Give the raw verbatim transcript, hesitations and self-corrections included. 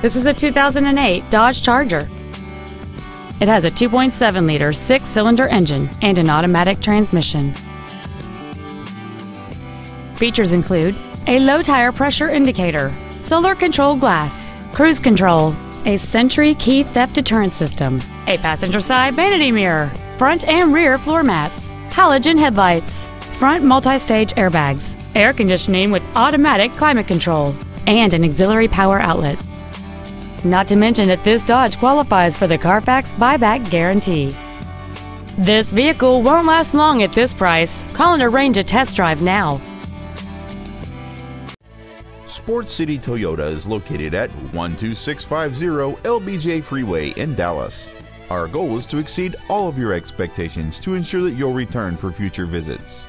This is a two thousand eight Dodge Charger. It has a two point seven liter six-cylinder engine and an automatic transmission. Features include a low-tire pressure indicator, solar control glass, cruise control, a Sentry key theft deterrent system, a passenger side vanity mirror, front and rear floor mats, halogen headlights, front multi-stage airbags, air conditioning with automatic climate control, and an auxiliary power outlet. Not to mention that this Dodge qualifies for the Carfax buyback guarantee. This vehicle won't last long at this price. Call and arrange a test drive now. Sport City Toyota is located at one two six five zero L B J Freeway in Dallas. Our goal is to exceed all of your expectations to ensure that you'll return for future visits.